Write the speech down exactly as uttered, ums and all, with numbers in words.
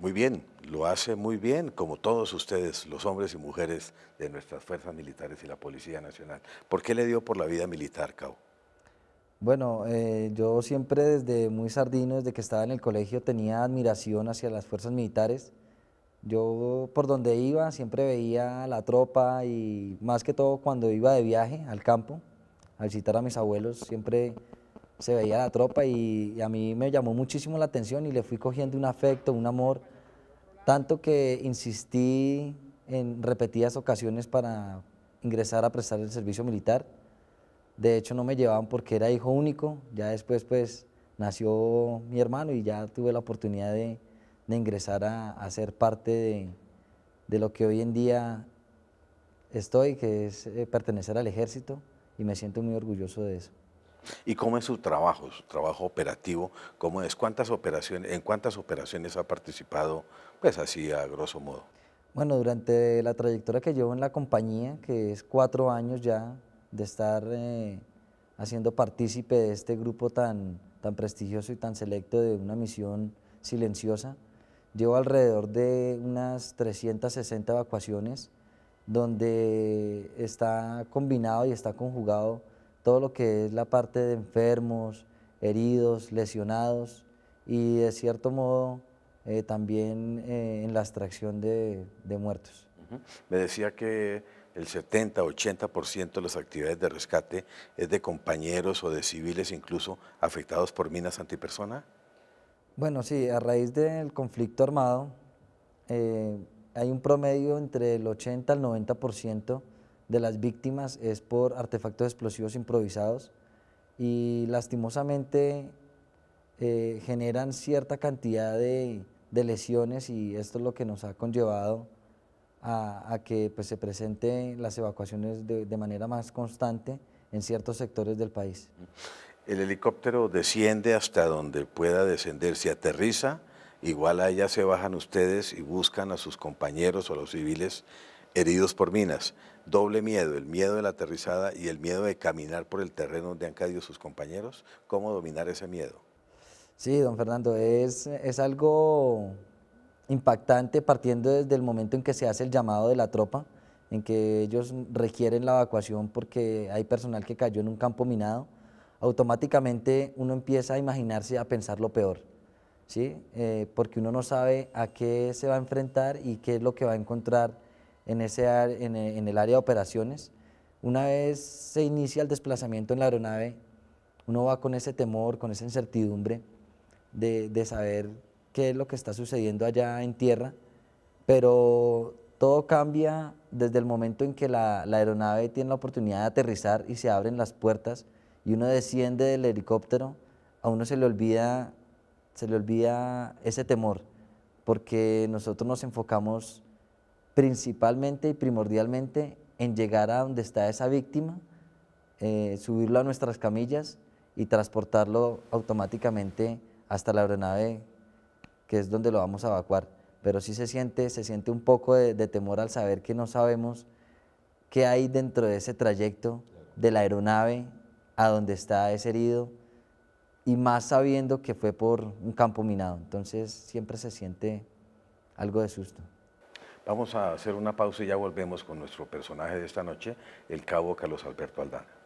Muy bien, lo hace muy bien, como todos ustedes, los hombres y mujeres de nuestras fuerzas militares y la Policía Nacional. ¿Por qué le dio por la vida militar, Cabo? Bueno, eh, yo siempre desde muy sardino, desde que estaba en el colegio, tenía admiración hacia las fuerzas militares. Yo por donde iba siempre veía a la tropa y más que todo cuando iba de viaje al campo, al visitar a mis abuelos, siempre se veía la tropa y, y a mí me llamó muchísimo la atención y le fui cogiendo un afecto, un amor, tanto que insistí en repetidas ocasiones para ingresar a prestar el servicio militar. De hecho no me llevaban porque era hijo único, ya después pues nació mi hermano y ya tuve la oportunidad de, de ingresar a, a ser parte de, de lo que hoy en día estoy, que es eh, pertenecer al ejército, y me siento muy orgulloso de eso. ¿Y cómo es su trabajo, su trabajo operativo? ¿Cómo es? ¿Cuántas operaciones, ¿En cuántas operaciones ha participado, pues así a grosso modo? Bueno, durante la trayectoria que llevo en la compañía, que es cuatro años ya de estar eh, haciendo partícipe de este grupo tan, tan prestigioso y tan selecto de una misión silenciosa, llevo alrededor de unas trescientas sesenta evacuaciones, donde está combinado y está conjugado todo lo que es la parte de enfermos, heridos, lesionados y de cierto modo eh, también eh, en la extracción de, de muertos. Uh-huh. Me decía que el setenta, ochenta por ciento de las actividades de rescate es de compañeros o de civiles incluso afectados por minas antipersona. Bueno, sí, a raíz del conflicto armado eh, hay un promedio entre el ochenta al noventa por ciento de las víctimas es por artefactos explosivos improvisados y lastimosamente eh, generan cierta cantidad de, de lesiones y esto es lo que nos ha conllevado a, a que pues, se presenten las evacuaciones de, de manera más constante en ciertos sectores del país. El helicóptero desciende hasta donde pueda descender, si aterriza, igual allá se bajan ustedes y buscan a sus compañeros o a los civiles heridos por minas. Doble miedo, el miedo de la aterrizada y el miedo de caminar por el terreno donde han caído sus compañeros. ¿Cómo dominar ese miedo? Sí, don Fernando, es, es algo impactante partiendo desde el momento en que se hace el llamado de la tropa, en que ellos requieren la evacuación porque hay personal que cayó en un campo minado. Automáticamente uno empieza a imaginarse, a pensar lo peor, ¿sí? Eh, porque uno no sabe a qué se va a enfrentar y qué es lo que va a encontrar en, ese, en el área de operaciones. Una vez se inicia el desplazamiento en la aeronave, uno va con ese temor, con esa incertidumbre de, de saber qué es lo que está sucediendo allá en tierra, pero todo cambia desde el momento en que la, la aeronave tiene la oportunidad de aterrizar y se abren las puertas y uno desciende del helicóptero, a uno se le olvida, se le olvida ese temor, porque nosotros nos enfocamos principalmente y primordialmente en llegar a donde está esa víctima, eh, subirlo a nuestras camillas y transportarlo automáticamente hasta la aeronave, que es donde lo vamos a evacuar. Pero sí se siente, se siente un poco de, de temor al saber que no sabemos qué hay dentro de ese trayecto de la aeronave a donde está ese herido, y más sabiendo que fue por un campo minado. Entonces siempre se siente algo de susto. Vamos a hacer una pausa y ya volvemos con nuestro personaje de esta noche, el Cabo Carlos Alberto Aldana.